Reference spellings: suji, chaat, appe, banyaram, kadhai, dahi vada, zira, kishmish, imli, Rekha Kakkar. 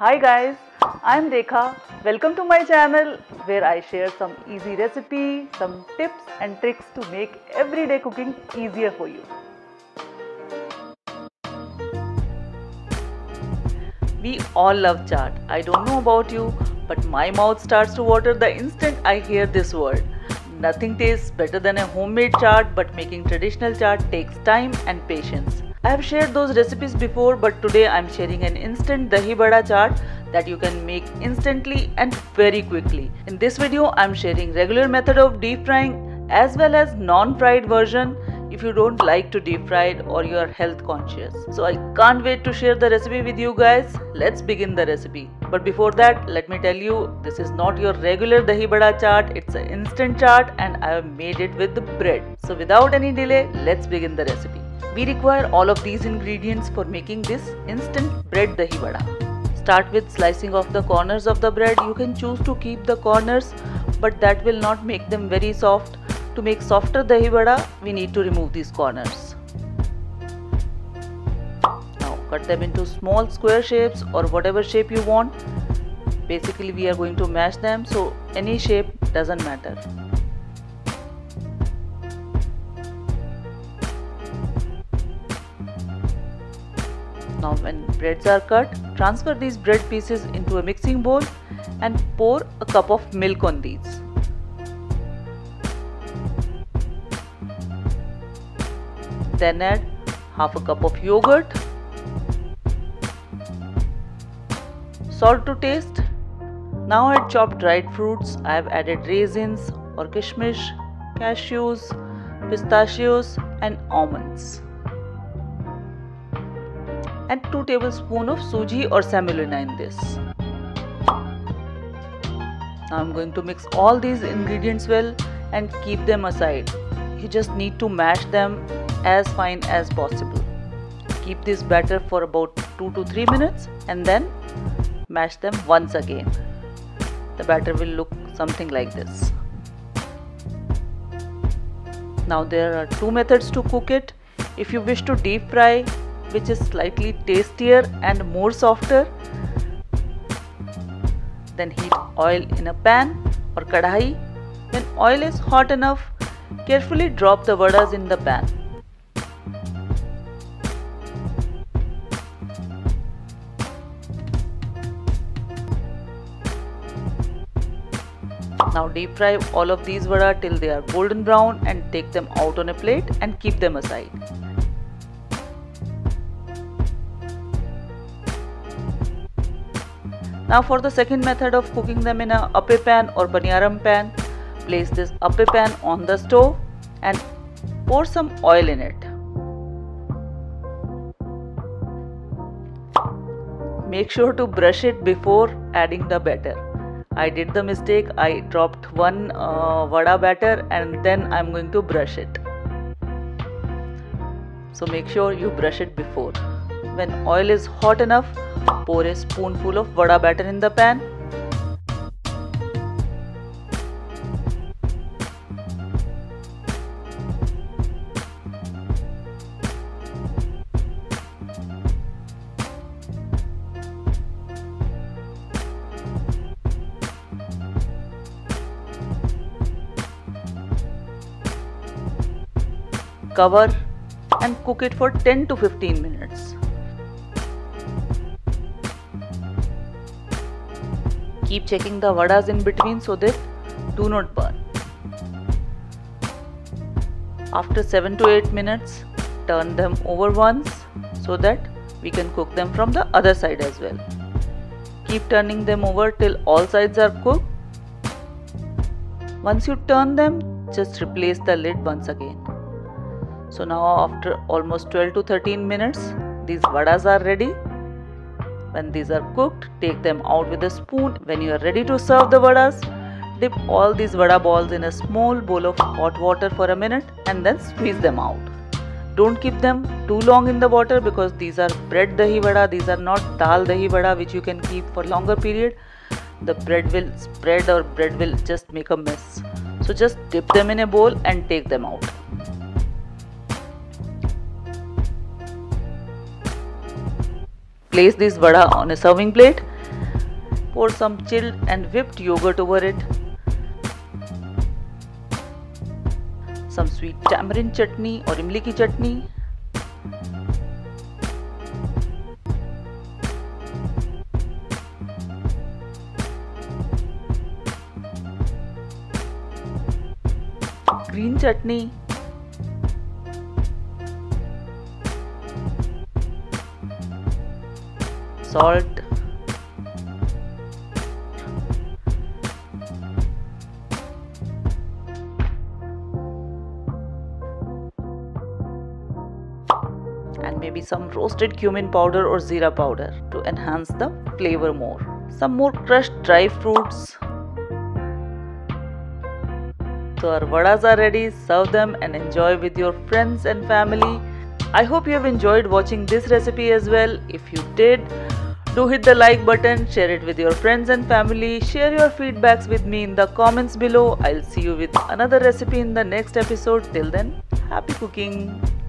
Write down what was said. Hi guys, I'm Rekha. Welcome to my channel where I share some easy recipe, some tips and tricks to make everyday cooking easier for you. We all love chaat. I don't know about you, but my mouth starts to water the instant I hear this word. Nothing tastes better than a homemade chaat, but making traditional chaat takes time and patience. I have shared those recipes before, but today I am sharing an instant dahi vada chaat that you can make instantly and very quickly. In this video, I am sharing regular method of deep frying as well as non-fried version if you don't like to deep fry it or you are health conscious. So I can't wait to share the recipe with you guys. Let's begin the recipe. But before that, let me tell you, this is not your regular dahi vada chaat, it's an instant chaat and I have made it with the bread. So without any delay, let's begin the recipe. We require all of these ingredients for making this instant bread dahi vada. Start with slicing off the corners of the bread. You can choose to keep the corners, but that will not make them very soft. To make softer dahi vada, we need to remove these corners. Now cut them into small square shapes or whatever shape you want. Basically we are going to mash them, so any shape doesn't matter. Now when breads are cut, transfer these bread pieces into a mixing bowl and pour a cup of milk on these. Then add half a cup of yogurt, salt to taste. Now add chopped dried fruits. I have added raisins or kishmish, cashews, pistachios and almonds. And 2 tablespoons of suji or semolina in this. Now I'm going to mix all these ingredients well and keep them aside. You just need to mash them as fine as possible. Keep this batter for about 2 to 3 minutes and then mash them once again. The batter will look something like this. Now there are 2 methods to cook it. If you wish to deep fry, which is slightly tastier and more softer, then heat oil in a pan or kadhai. When oil is hot enough, carefully drop the vadas in the pan. Now deep fry all of these vadas till they are golden brown and take them out on a plate and keep them aside. Now for the second method of cooking them in an appe pan or banyaram pan, place this appe pan on the stove and pour some oil in it. Make sure to brush it before adding the batter. I did the mistake, I dropped one vada batter and then I'm going to brush it. So make sure you brush it before. When oil is hot enough, pour a spoonful of vada batter in the pan. Cover and cook it for 10 to 15 minutes. Keep checking the vadas in between so they do not burn. After 7 to 8 minutes, turn them over once so that we can cook them from the other side as well. Keep turning them over till all sides are cooked. Once you turn them, just replace the lid once again. So now after almost 12 to 13 minutes, these vadas are ready. When these are cooked, take them out with a spoon. When you are ready to serve the vadas, dip all these vada balls in a small bowl of hot water for a minute and then squeeze them out. Don't keep them too long in the water because these are bread dahi vada, these are not dal dahi vada which you can keep for longer period. The bread will spread or bread will just make a mess. So just dip them in a bowl and take them out. Place this vada on a serving plate. Pour some chilled and whipped yogurt over it. Some sweet tamarind chutney or imli ki chutney. Green chutney. Salt. And maybe some roasted cumin powder or zira powder to enhance the flavor more. Some more crushed dry fruits. So our vadas are ready, serve them and enjoy with your friends and family. I hope you have enjoyed watching this recipe as well. If you did, do hit the like button, share it with your friends and family, share your feedbacks with me in the comments below. I'll see you with another recipe in the next episode. Till then, happy cooking!